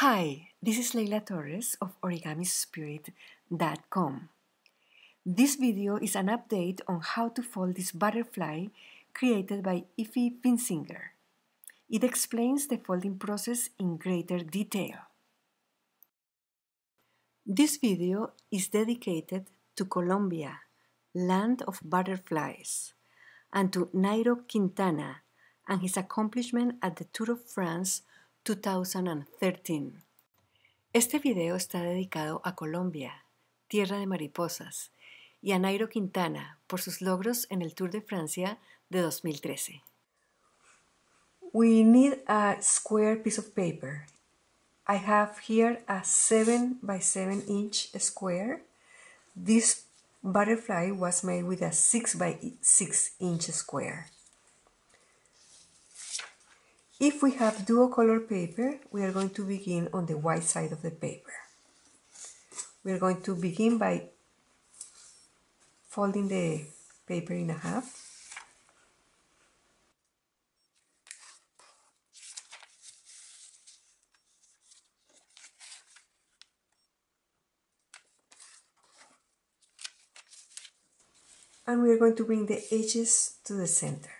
Hi, this is Leyla Torres of OrigamiSpirit.com. This video is an update on how to fold this butterfly created by Evi Binzinger. It explains the folding process in greater detail. This video is dedicated to Colombia, land of butterflies, and to Nairo Quintana and his accomplishment at the Tour of France 2013. Este video está dedicado a Colombia, tierra de mariposas, y a Nairo Quintana por sus logros en el Tour de Francia de 2013. We need a square piece of paper. I have here a 7 by 7 inch square. This butterfly was made with a 6 by 6 inch square. If we have duocolor paper, we are going to begin on the white side of the paper. We are going to begin by folding the paper in half. And we are going to bring the edges to the center.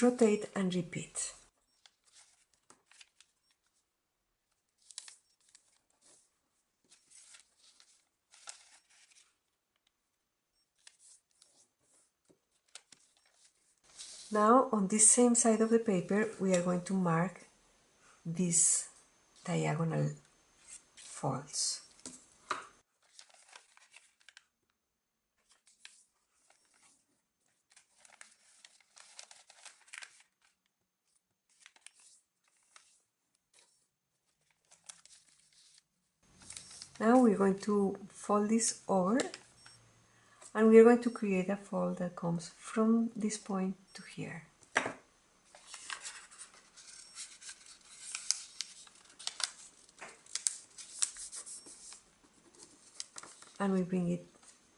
Rotate and repeat. Now, on this same side of the paper, we are going to mark these diagonal folds. Now we're going to fold this over, and we're going to create a fold that comes from this point to here. And we bring it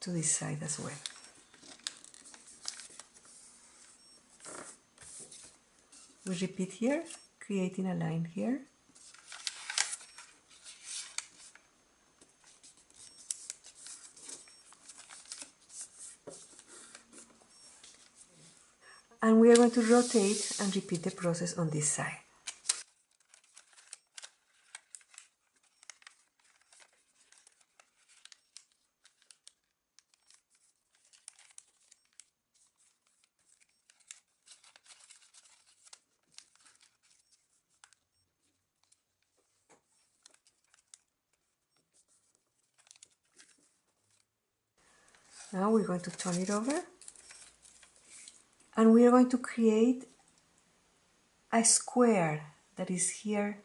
to this side as well. We repeat here, creating a line here. And we are going to rotate and repeat the process on this side. Now we're going to turn it over. And we are going to create a square that is here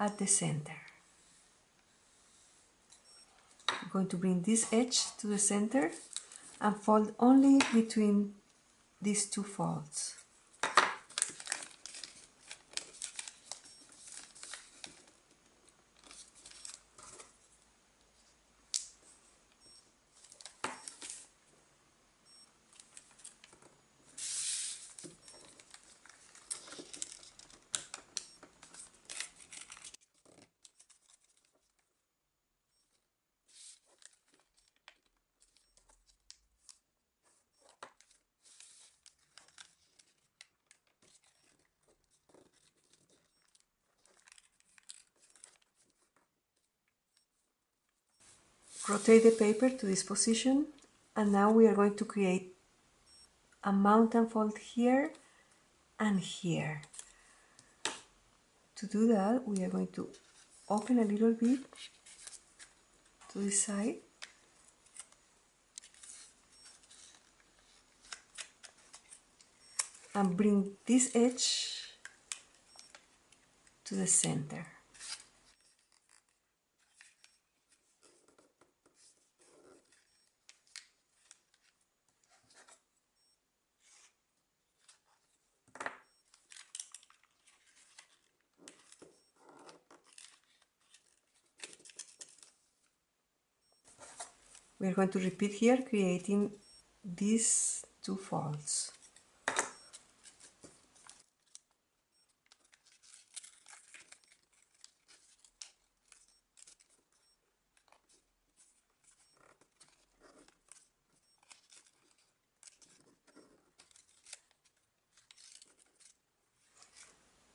at the center. I'm going to bring this edge to the center and fold only between these two folds. Rotate the paper to this position, and now we are going to create a mountain fold here and here. To do that, we are going to open a little bit to this side. And bring this edge to the center. we're going to repeat here, creating these two folds.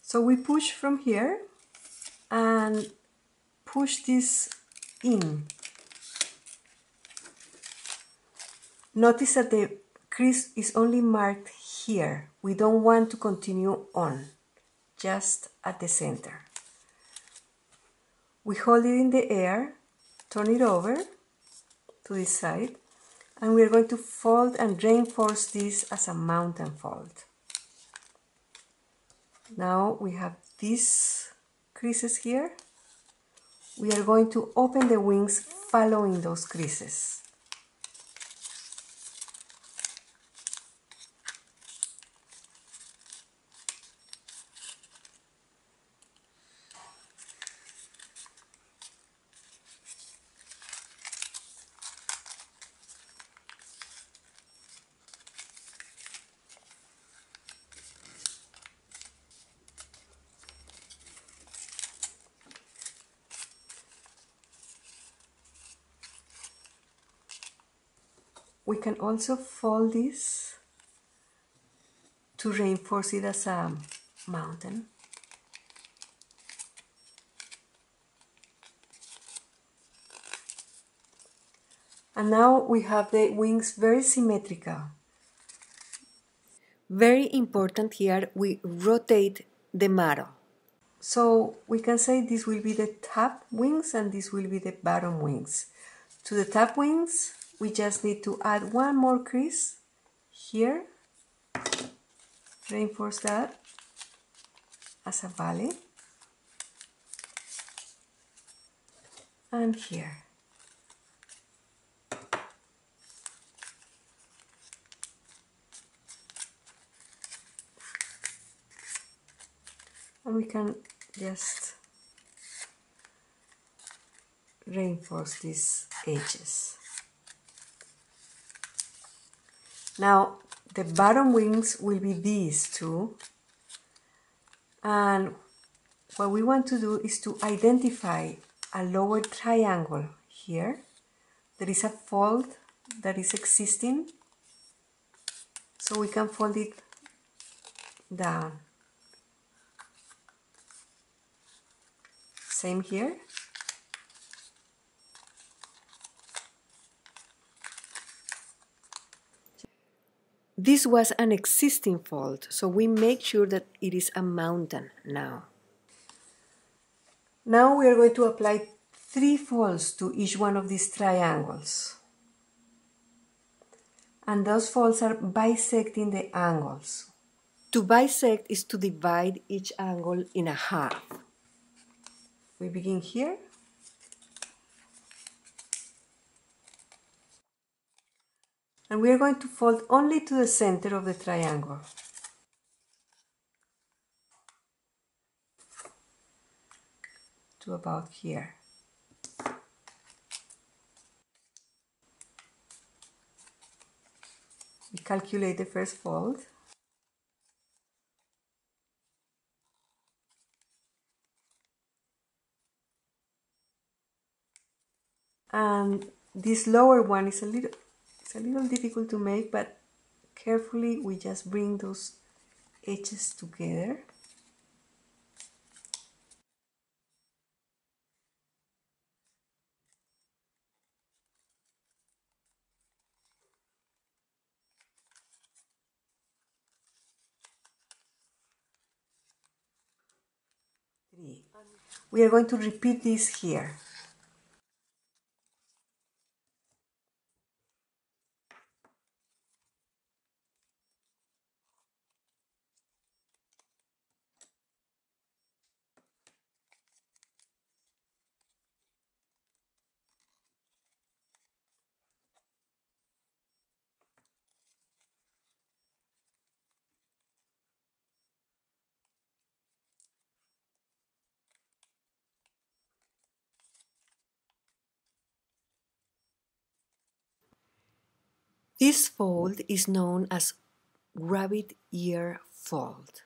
So we push from here and push this in. Notice that the crease is only marked here. We don't want to continue on, just at the center. We hold it in the air, turn it over to this side, and we're going to fold and reinforce this as a mountain fold. Now we have these creases here. We are going to open the wings following those creases. We can also fold this to reinforce it as a mountain. And now we have the wings very symmetrical. Very important here, we rotate the marrow. So we can say this will be the top wings and this will be the bottom wings. To the top wings, we just need to add one more crease here, reinforce that as a valley, and here. And we can just reinforce these edges. Now, the bottom wings will be these two, and what we want to do is to identify a lower triangle here. There is a fold that is existing, so we can fold it down. Same here. This was an existing fold, so we make sure that it is a mountain now. Now we are going to apply three folds to each one of these triangles. And those folds are bisecting the angles. To bisect is to divide each angle in a half. We begin here. And we are going to fold only to the center of the triangle. To about here. We calculate the first fold. And this lower one is a little difficult to make, but carefully we just bring those edges together. We are going to repeat this here. This fold is known as rabbit ear fold.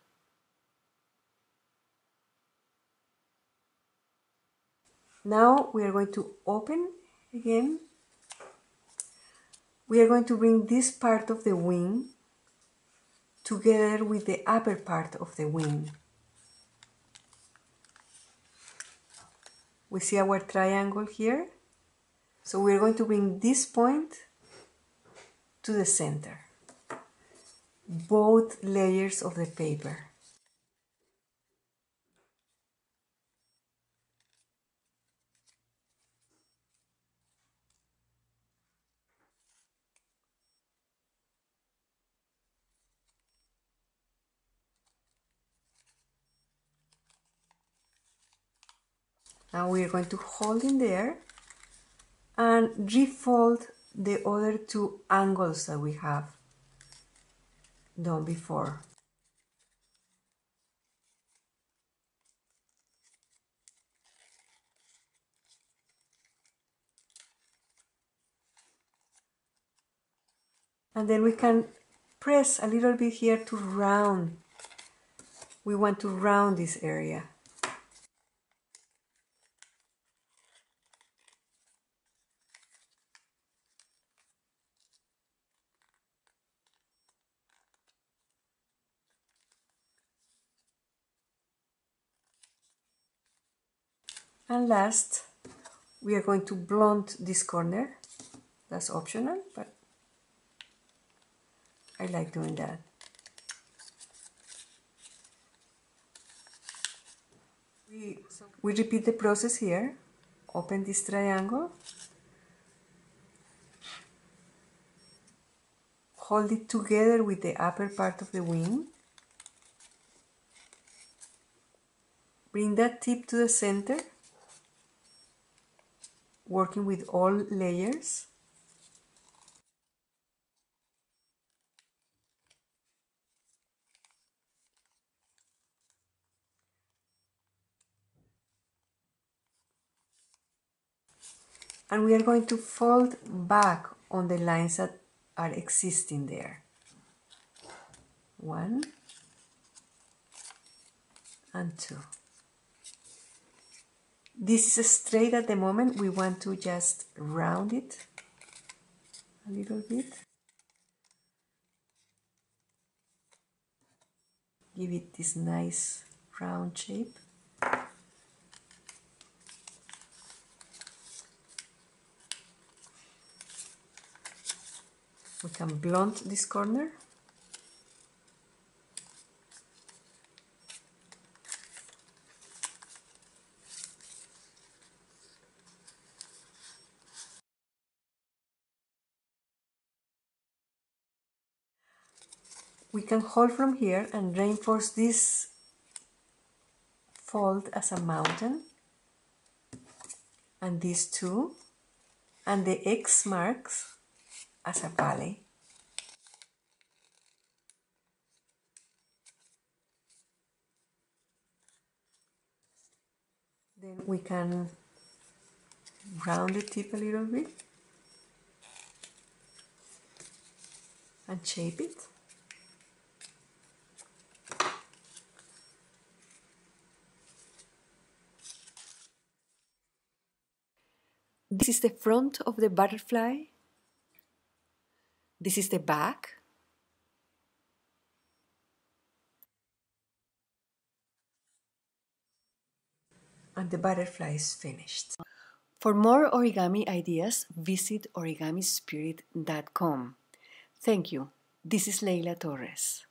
Now we are going to open again. We are going to bring this part of the wing together with the upper part of the wing. We see our triangle here. So we are going to bring this point to the center. Both layers of the paper. Now we are going to hold in there and refold the other two angles that we have done before. And then we can press a little bit here to round. We want to round this area. And last, we are going to blunt this corner. That's optional, but I like doing that. We repeat the process here. Open this triangle. Hold it together with the upper part of the wing. Bring that tip to the center. Working with all layers. And we are going to fold back on the lines that are existing there. One and two. This is straight at the moment. We want to just round it a little bit. Give it this nice round shape. We can blunt this corner. We can hold from here and reinforce this fold as a mountain, and these two, and the X marks as a valley. Then we can round the tip a little bit and shape it. This is the front of the butterfly. This is the back. And the butterfly is finished. For more origami ideas, visit OrigamiSpirit.com. Thank you. This is Leyla Torres.